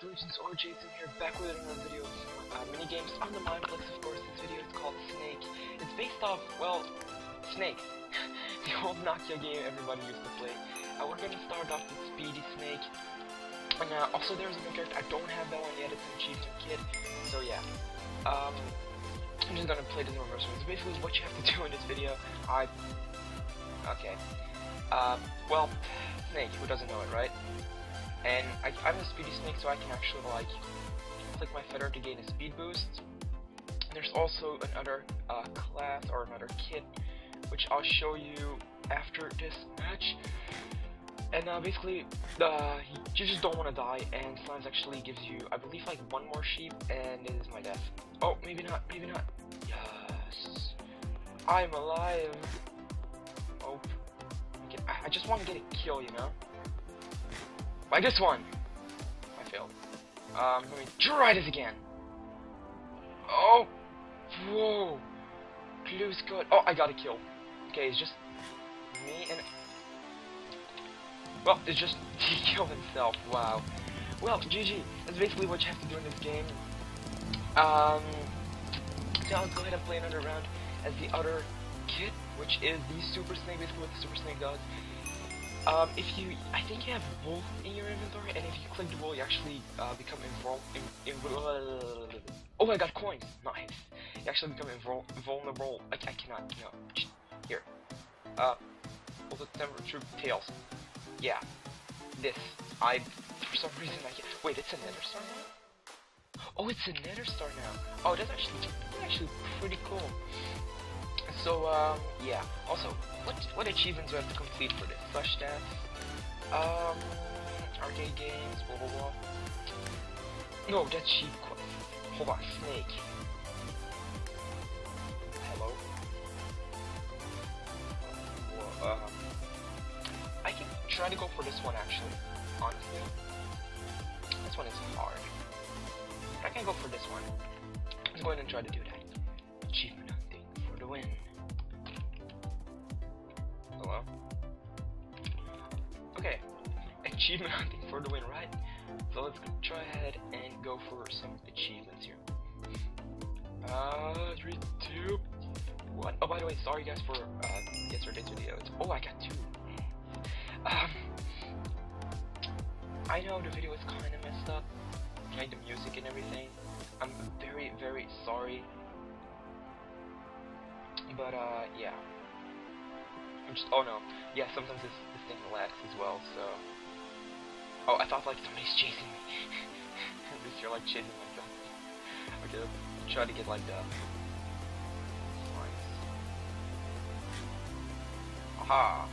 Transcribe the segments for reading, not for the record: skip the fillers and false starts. guys, Legends or Jason here, back with another video of minigames on the Mineplex, of course. This video is called Snake. It's based off, well, Snake. The old Nokia game everybody used to play. We're going to start off with Speedy Snake. And also there's a new character, I don't have that one yet, it's an achievement kid. So yeah. I'm just going to play this in reverse. It's basically what you have to do in this video. Okay. Well, Snake, who doesn't know it, right? And I'm a Speedy Snake, so I can actually, like, click my feather to gain a speed boost. There's also another class, or another kit, which I'll show you after this match. And basically, you just don't want to die, and Slimes actually gives you, I believe, like, one more sheep, and it is my death. Oh, maybe not. Yes. I'm alive. Oh. Okay. I just want to get a kill, you know? I just won! I failed. Let me try this again! Oh! Whoa! Close cut. Oh, I got a kill. Okay, it's just me and... Well, it's just... He killed himself, wow. Well, GG. That's basically what you have to do in this game. So I'll go ahead and play another round as the other kit, which is the Super Snake, basically what the Super Snake does. I think you have wool in your inventory, and if you click the wool, you actually become invulnerable. Oh, I got coins! Nice! You actually become invulnerable. I cannot, no. Here. Also temperature tails. Yeah. This. For some reason, I can't. Wait, it's a nether star now? Oh, it's a nether star now! Oh, that's actually pretty cool. So, yeah. Also, what achievements do I have to complete for this? Flash dance, arcade games, blah blah blah. No, that's cheap. Hold on, Snake. Hello? I can try to go for this one, actually. Honestly. This one is hard. I can go for this one. Let's go ahead and try to do that. Achievement hunting for the win. Hello? Okay. Achievement hunting for the win, right? So let's try ahead and go for some achievements here. 3, 2, 1. Oh, by the way, sorry guys for yesterday's video. Oh, I got 2. I know the video is kind of messed up, like the music and everything. I'm very, very sorry. But, yeah. Oh no, yeah, sometimes this thing lags as well, so... Oh, I thought like somebody's chasing me. At least you're like chasing myself. Okay, let's try to get like the... Slimes. Aha!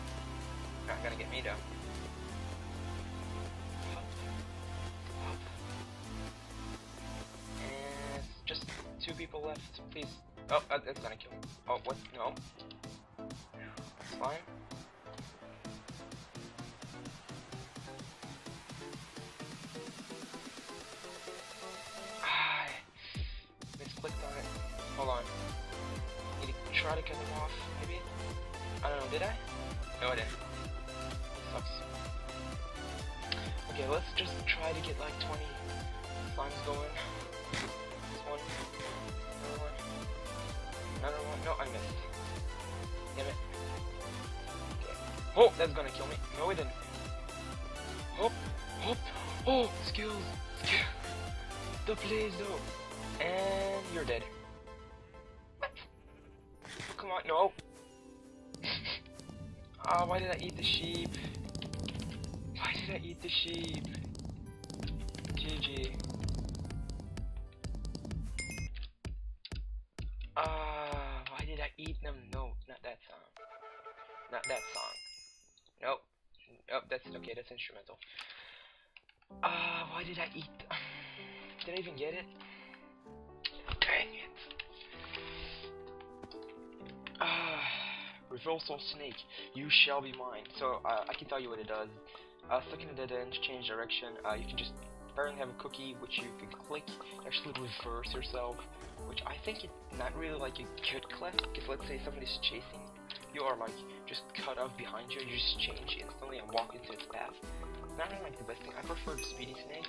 Not gonna get me though. Up. And... just 2 people left, please. Oh, that's gonna kill me. Oh, what? No. Slime? Ah, misclicked on it. Hold on. Need to try to cut them off, maybe? I don't know, did I? No, I didn't. Sucks. Okay, let's just try to get like 20 slimes going. This one. Another one. Another one. No, I missed. Damn it. Oh, that's gonna kill me. No, it didn't. Hop, hop. Oh, skills. The plays though. And you're dead. What? Come on, no. Ah, why did I eat the sheep? Why did I eat the sheep? GG. Ah, why did I eat them? No, not that song. Not that song. Nope. Nope, that's okay, that's instrumental. Why did I eat? Did I even get it? Dang it. Reversal Snake, you shall be mine. So, I can tell you what it does. Stuck in a dead end, change direction. You can just apparently have a cookie which you can click, actually reverse yourself, which I think it's not really like a good class, because let's say somebody's chasing you are like just cut off behind you, you just change instantly and walk into its path. Not really like the best thing. I prefer the Speedy Snake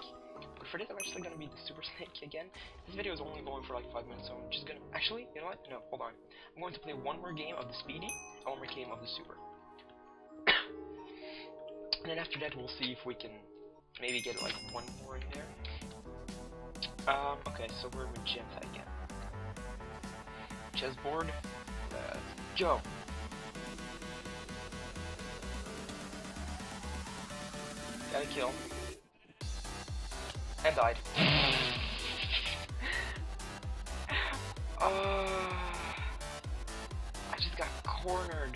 for this, I'm actually gonna be the Super Snake again. This video is only going for like 5 minutes, so I'm just gonna... Actually, you know what? No, hold on. I'm going to play one more game of the Speedy, and one more game of the Super. And then after that, we'll see if we can maybe get like one more in there. Okay, so we're magenta again. Chessboard. Let's go. Got a kill. And died. I just got cornered.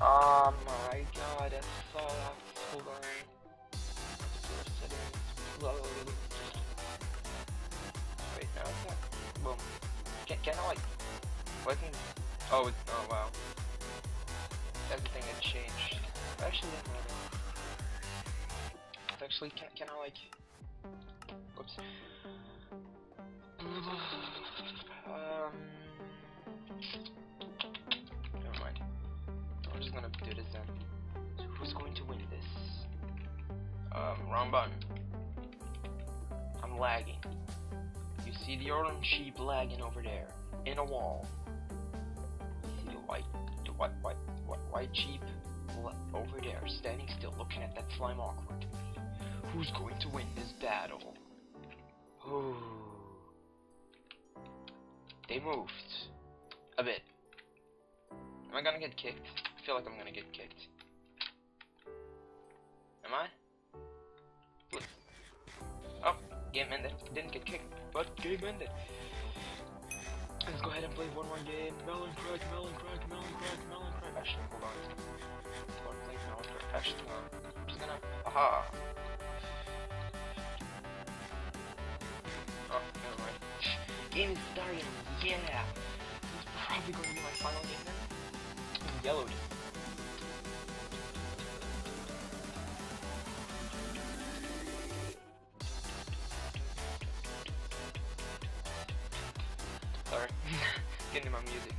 Oh my god, that's so loud. Hold on. Wait, now it's not. Well, can I like? Wasn't? Oh, it's, oh wow. Everything had changed. Actually, didn't matter. Actually, can I like? Oops. Never mind. I'm just gonna do this then. So who's going to win this? Wrong button. I'm lagging. You see the orange sheep lagging over there in a wall. You see the white sheep over there, standing still, looking at that slime awkward. Who's going to win this battle? Ooh. They moved. A bit. Am I gonna get kicked? I feel like I'm gonna get kicked. Am I? Look. Oh, game ended. Didn't get kicked, but game ended. Let's go ahead and play one more game. Melon crack. Actually, hold on. I wanna play melon crack. Actually, I'm just gonna... Aha! Oh, never mind. Game is starting, yeah! This is probably going to be my final game then. Yellowed. Sorry, getting my music.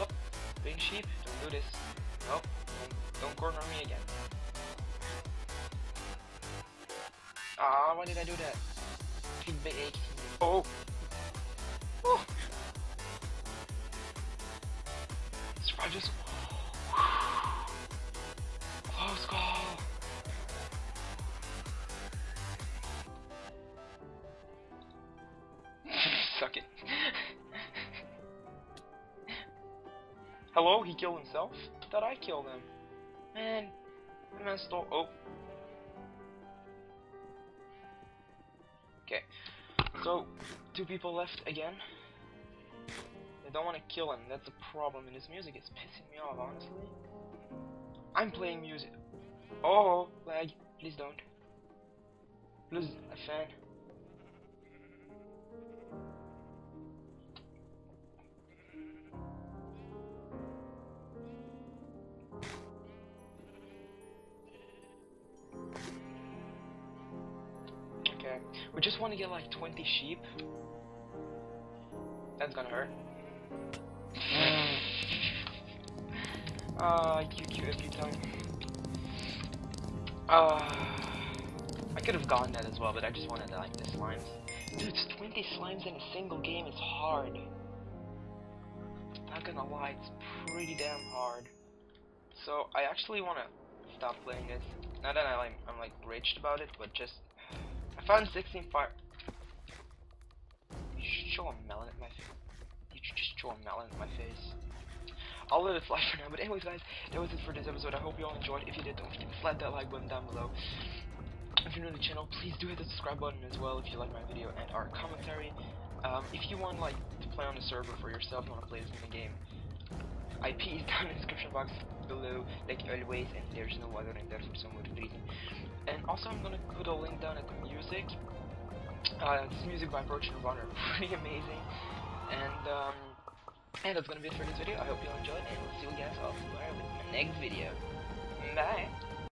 Oh, big sheep, don't do this. No, don't corner me again. Ah, why did I do that? Oh! Oh! Surprise just... Close call! Suck it. Hello, he killed himself? I thought I killed him. Man, the man stole... Oh! Okay, so two people left again. I don't want to kill him. That's the problem. And his music is pissing me off, honestly. I'm playing music. Oh, lag! Please don't. Please, a fan. We just want to get like 20 sheep. That's gonna hurt. QQ every time. I could have gotten that as well, but I just wanted like the slimes. Dude, it's 20 slimes in a single game is hard. Not gonna lie, it's pretty damn hard. So I actually wanna stop playing this. Not that I'm like raged about it, but just. I found 16 fire. You should throw a melon at my face. You should just throw a melon at my face. I'll let it slide for now, but anyways guys, that was it for this episode. I hope you all enjoyed. If you did, don't forget to slap that like button down below. If you're new to the channel, please do hit the subscribe button as well if you like my video and our commentary. If you want like to play on the server for yourself, you want to play this mini game, IP is down in the description box below, like always, and there's no other in there for some good reason. And also, I'm gonna put a link down at the music. This music by Virgin Runner, pretty amazing. And that's gonna be it for this video. I hope you all enjoyed, and we'll see you guys all tomorrow with my next video. Bye.